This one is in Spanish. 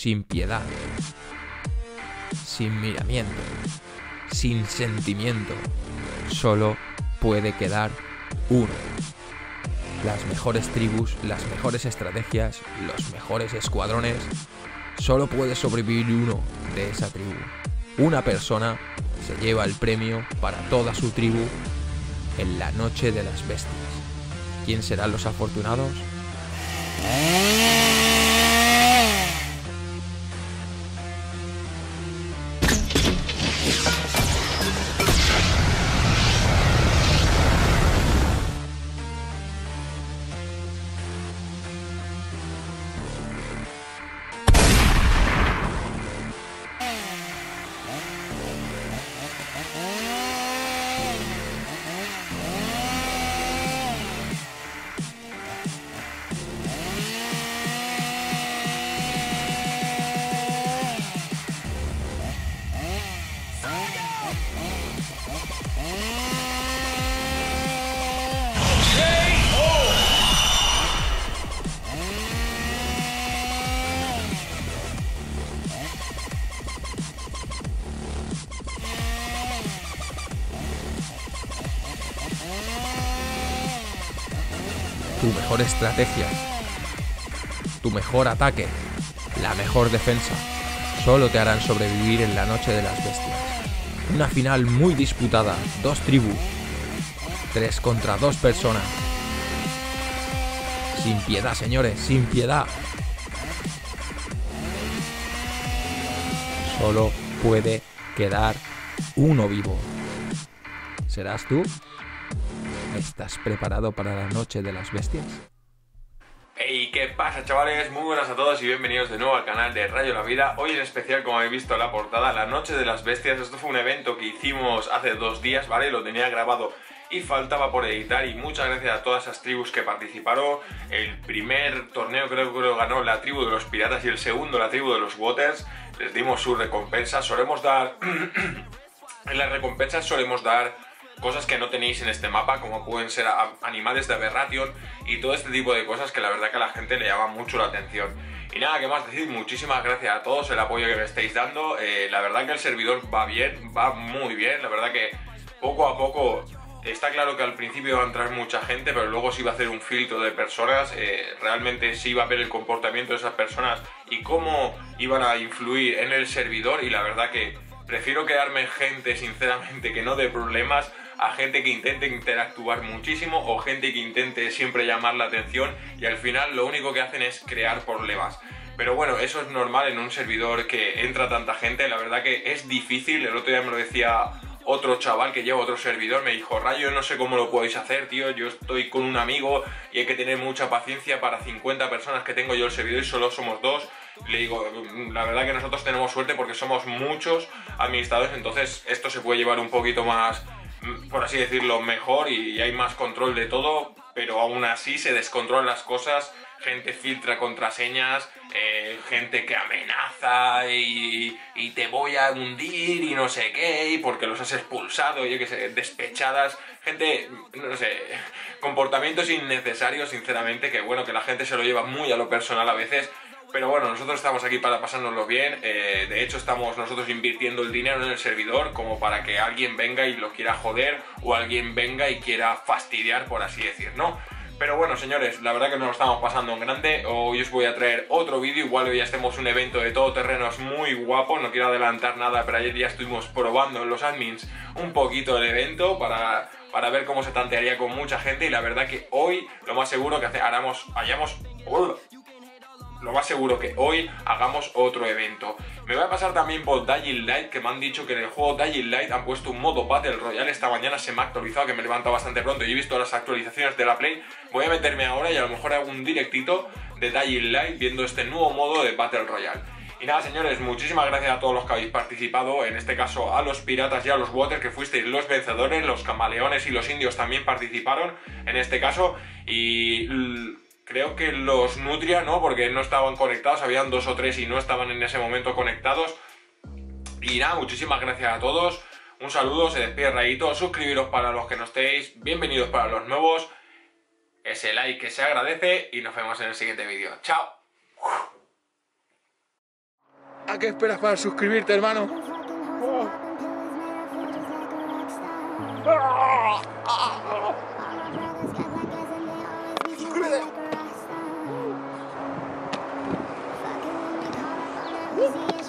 sin piedad, sin miramiento, sin sentimiento, solo puede quedar uno. Las mejores tribus, las mejores estrategias, los mejores escuadrones, solo puede sobrevivir uno de esa tribu. Una persona se lleva el premio para toda su tribu en la noche de las bestias. ¿Quién serán los afortunados? Tu mejor estrategia, tu mejor ataque, la mejor defensa, solo te harán sobrevivir en la noche de las bestias. Una final muy disputada, dos tribus, 3 contra 2 personas. Sin piedad, señores, sin piedad. Solo puede quedar uno vivo. ¿Serás tú? ¿Estás preparado para la noche de las bestias? ¡Hey! ¿Qué pasa, chavales? Muy buenas a todos y bienvenidos de nuevo al canal de Rayo la Vida. Hoy en especial, como habéis visto en la portada, la noche de las bestias. Esto fue un evento que hicimos hace 2 días, ¿vale? Lo tenía grabado y faltaba por editar, y muchas gracias a todas esas tribus que participaron. El primer torneo creo que lo ganó la tribu de los piratas y el segundo la tribu de los waters. Les dimos sus recompensas. Solemos dar... en las recompensas solemos dar cosas que no tenéis en este mapa, como pueden ser animales de aberración y todo este tipo de cosas que la verdad que a la gente le llama mucho la atención. Y nada, que más decir, muchísimas gracias a todos el apoyo que me estáis dando. La verdad que el servidor va bien, va muy bien, la verdad que poco a poco. Está claro que al principio va a entrar mucha gente, pero luego sí va a hacer un filtro de personas, realmente sí va a ver el comportamiento de esas personas y cómo iban a influir en el servidor. Y la verdad que prefiero quedarme gente, sinceramente, que no dé problemas, a gente que intente interactuar muchísimo o gente que intente siempre llamar la atención y al final lo único que hacen es crear problemas. Pero bueno, eso es normal en un servidor que entra tanta gente, la verdad que es difícil. El otro día me lo decía otro chaval que lleva otro servidor, me dijo: Rayo, no sé cómo lo podéis hacer, tío, yo estoy con un amigo y hay que tener mucha paciencia para 50 personas que tengo yo el servidor y solo somos 2. Le digo, la verdad que nosotros tenemos suerte porque somos muchos administradores, entonces esto se puede llevar un poquito más, por así decirlo, mejor y hay más control de todo, pero aún así se descontrolan las cosas, gente filtra contraseñas, gente que amenaza y te voy a hundir y no sé qué, y porque los has expulsado, yo qué sé, despechadas, gente, no sé, comportamientos innecesarios, sinceramente, que bueno, que la gente se lo lleva muy a lo personal a veces. Pero bueno, nosotros estamos aquí para pasárnoslo bien, de hecho estamos nosotros invirtiendo el dinero en el servidor como para que alguien venga y lo quiera joder o alguien venga y quiera fastidiar, por así decir, ¿no? Pero bueno, señores, la verdad que nos lo estamos pasando en grande. Hoy os voy a traer otro vídeo, igual hoy ya estemos un evento de todoterrenos muy guapo, no quiero adelantar nada, pero ayer ya estuvimos probando en los admins un poquito el evento para ver cómo se tantearía con mucha gente, y la verdad que hoy lo más seguro que hagamos otro evento. Me voy a pasar también por Dying Light, que me han dicho que en el juego Dying Light han puesto un modo Battle Royale. Esta mañana se me ha actualizado, que me he levantado bastante pronto y he visto las actualizaciones de la Play. Voy a meterme ahora y a lo mejor hago un directito de Dying Light viendo este nuevo modo de Battle Royale. Y nada, señores, muchísimas gracias a todos los que habéis participado, en este caso a los piratas y a los waters, que fuisteis los vencedores. Los camaleones y los indios también participaron en este caso, y creo que los nutria, ¿no? Porque no estaban conectados, habían 2 o 3 y no estaban en ese momento conectados. Y nada, muchísimas gracias a todos. Un saludo, se despide Rayito. Suscribiros para los que no estéis, bienvenidos para los nuevos. Ese like que se agradece y nos vemos en el siguiente vídeo. ¡Chao! ¿A qué esperas para suscribirte, hermano? Suscríbete.